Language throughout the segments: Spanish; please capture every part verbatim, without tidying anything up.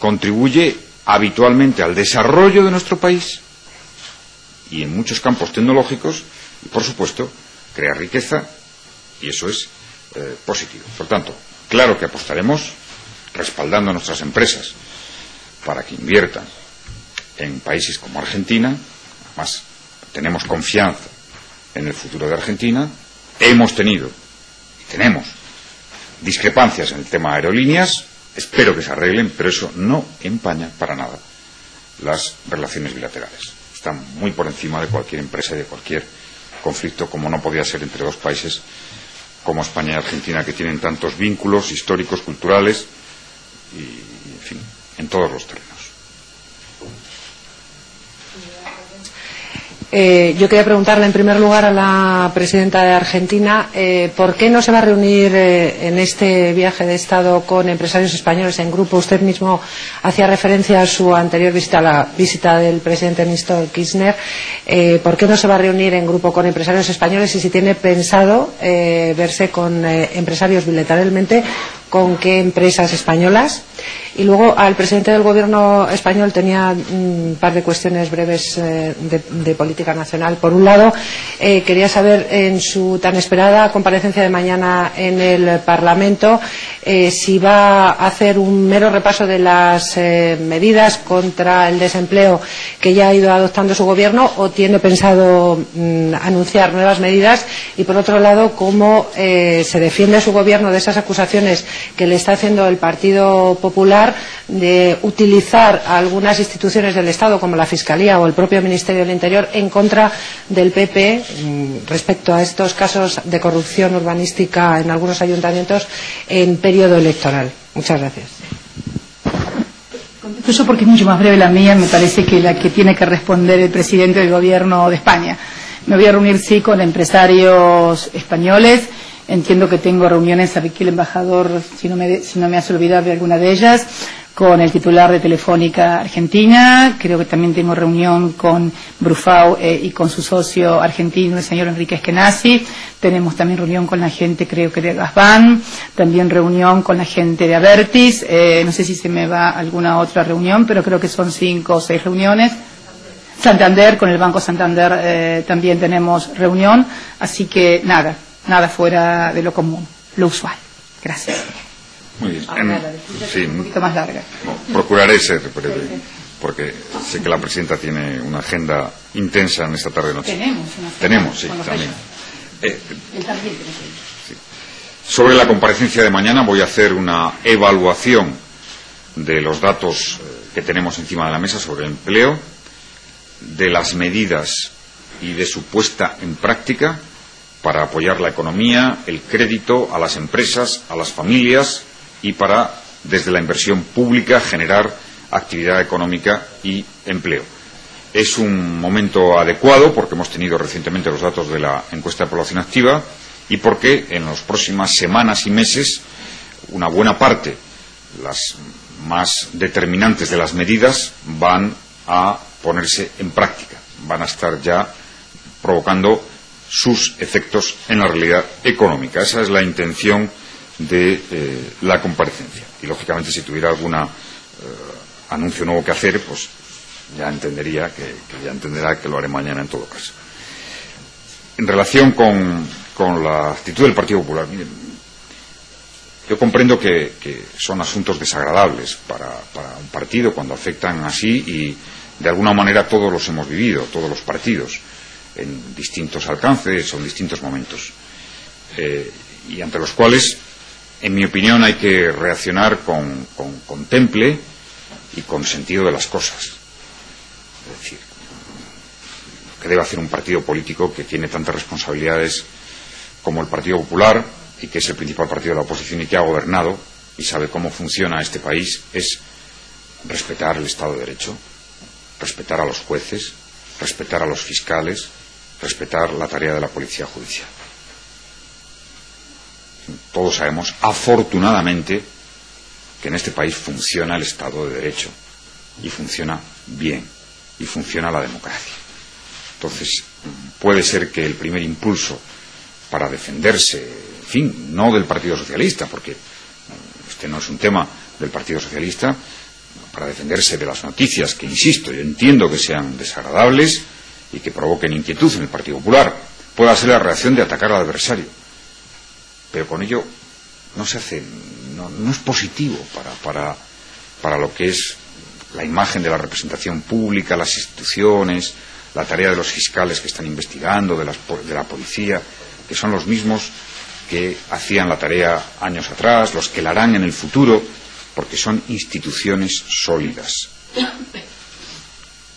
contribuye habitualmente al desarrollo de nuestro país y en muchos campos tecnológicos y, por supuesto, crea riqueza y eso es eh, positivo. Por tanto, claro que apostaremos respaldando a nuestras empresas para que inviertan en países como Argentina. Además, tenemos confianza en el futuro de Argentina. Hemos tenido y tenemos discrepancias en el tema aerolíneas. Espero que se arreglen, pero eso no empaña para nada las relaciones bilaterales. Están muy por encima de cualquier empresa y de cualquier conflicto, como no podía ser entre dos países como España y Argentina, que tienen tantos vínculos históricos, culturales y, en fin, en todos los terrenos. Eh, yo quería preguntarle en primer lugar a la presidenta de Argentina eh, ¿por qué no se va a reunir eh, en este viaje de Estado con empresarios españoles en grupo? Usted mismo hacía referencia a su anterior visita, a la visita del presidente Néstor Kirchner. Eh, ¿Por qué no se va a reunir en grupo con empresarios españoles y si tiene pensado eh, verse con eh, empresarios bilateralmente? ¿Con qué empresas españolas? Y luego al presidente del gobierno español tenía un par de cuestiones breves eh, de, de política nacional. Por un lado, eh, quería saber en su tan esperada comparecencia de mañana en el Parlamento eh, si va a hacer un mero repaso de las eh, medidas contra el desempleo que ya ha ido adoptando su gobierno o tiene pensado mm, anunciar nuevas medidas. Y por otro lado, cómo eh, se defiende su gobierno de esas acusaciones que le está haciendo el Partido Popular de utilizar a algunas instituciones del Estado como la Fiscalía o el propio Ministerio del Interior en contra del P P respecto a estos casos de corrupción urbanística en algunos ayuntamientos en periodo electoral. Muchas gracias. Contesto yo porque es mucho más breve la mía, me parece que la que tiene que responder el presidente del gobierno de España. Me voy a reunir sí con empresarios españoles. Entiendo que tengo reuniones, sabe que el embajador, si no me, si no me hace olvidar de alguna de ellas, con el titular de Telefónica Argentina, creo que también tengo reunión con Brufau eh, y con su socio argentino, el señor Enrique Eskenazi, tenemos también reunión con la gente, creo que de Gasban, también reunión con la gente de Abertis, eh, no sé si se me va alguna otra reunión, pero creo que son cinco o seis reuniones. Santander, con el Banco Santander eh, también tenemos reunión, así que nada. Nada fuera de lo común, lo usual. Gracias. Muy bien. Ahora, en, la sí, un poquito más larga. No, procuraré ser breve, porque sé que la presidenta tiene una agenda intensa en esta tarde-noche. Tenemos, una Tenemos, sí, también. Eh, Él también tiene sí. Sobre la comparecencia de mañana voy a hacer una evaluación de los datos que tenemos encima de la mesa sobre el empleo, de las medidas y de su puesta en práctica para apoyar la economía, el crédito a las empresas, a las familias y para, desde la inversión pública, generar actividad económica y empleo. Es un momento adecuado porque hemos tenido recientemente los datos de la encuesta de población activa y porque en las próximas semanas y meses una buena parte, las más determinantes de las medidas, van a ponerse en práctica, van a estar ya provocando sus efectos en la realidad económica. Esa es la intención de eh, la comparecencia. Y, lógicamente, si tuviera algún eh, anuncio nuevo que hacer, pues ya entendería que, que ya entenderá que lo haré mañana en todo caso. En relación con, con la actitud del Partido Popular, miren, yo comprendo que, que son asuntos desagradables para, para un partido cuando afectan así y, de alguna manera, todos los hemos vivido, todos los partidos, en distintos alcances o en distintos momentos eh, y ante los cuales, en mi opinión, hay que reaccionar con, con, con temple y con sentido de las cosas. Es decir, lo que debe hacer un partido político que tiene tantas responsabilidades como el Partido Popular y que es el principal partido de la oposición y que ha gobernado y sabe cómo funciona este país, es respetar el Estado de Derecho, respetar a los jueces, respetar a los fiscales, respetar la tarea de la policía judicial. Todos sabemos, afortunadamente, que en este país funciona el Estado de Derecho y funciona bien y funciona la democracia. Entonces, puede ser que el primer impulso para defenderse, en fin, no del Partido Socialista, porque este no es un tema del Partido Socialista, para defenderse de las noticias que, insisto, yo entiendo que sean desagradables y que provoquen inquietud en el Partido Popular, pueda ser la reacción de atacar al adversario. Pero con ello no se hace, no, no es positivo para, para, para lo que es la imagen de la representación pública, las instituciones, la tarea de los fiscales que están investigando, de, las, de la policía, que son los mismos que hacían la tarea años atrás, los que la harán en el futuro, porque son instituciones sólidas,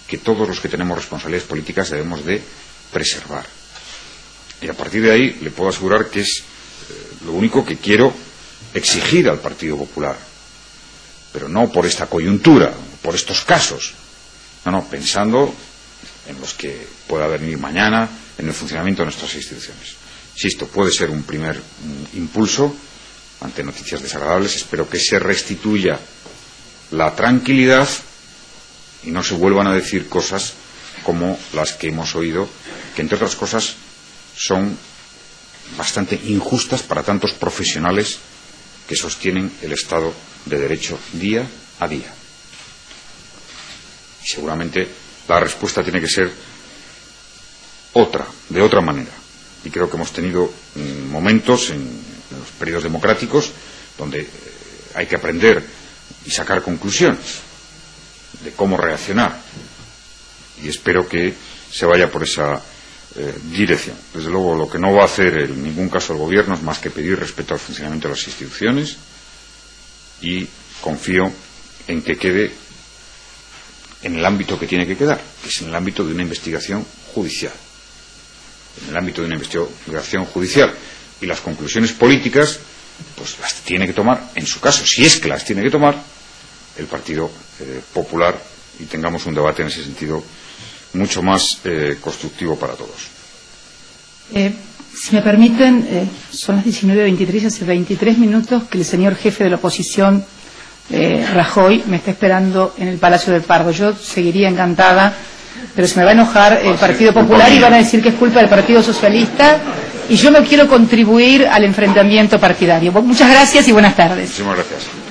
que todos los que tenemos responsabilidades políticas debemos de preservar. Y a partir de ahí le puedo asegurar que es lo único que quiero exigir al Partido Popular, pero no por esta coyuntura, por estos casos, no, no, pensando en los que pueda venir mañana, en el funcionamiento de nuestras instituciones. Insisto, puede ser un primer mm, impulso ante noticias desagradables. Espero que se restituya la tranquilidad y no se vuelvan a decir cosas como las que hemos oído, que entre otras cosas son bastante injustas para tantos profesionales que sostienen el Estado de Derecho día a día. Y seguramente la respuesta tiene que ser otra, de otra manera. Y creo que hemos tenido mm, momentos en, en los periodos democráticos donde eh, hay que aprender y sacar conclusiones de cómo reaccionar. Y espero que se vaya por esa eh, dirección. Desde luego, lo que no va a hacer en ningún caso el Gobierno es más que pedir respeto al funcionamiento de las instituciones, y confío en que quede en el ámbito que tiene que quedar, que es en el ámbito de una investigación judicial. En el ámbito de una investigación judicial. Y las conclusiones políticas, pues las tiene que tomar, en su caso, si es que las tiene que tomar, el Partido eh, Popular, y tengamos un debate en ese sentido mucho más eh, constructivo para todos. Eh, si me permiten, eh, son las diecinueve veintitrés, hace veintitrés minutos que el señor jefe de la oposición, Eh, Rajoy, me está esperando en el Palacio del Pardo. Yo seguiría encantada, pero se me va a enojar el Partido Popular y van a decir que es culpa del Partido Socialista, y yo no quiero contribuir al enfrentamiento partidario. Muchas gracias y buenas tardes. Muchísimas gracias.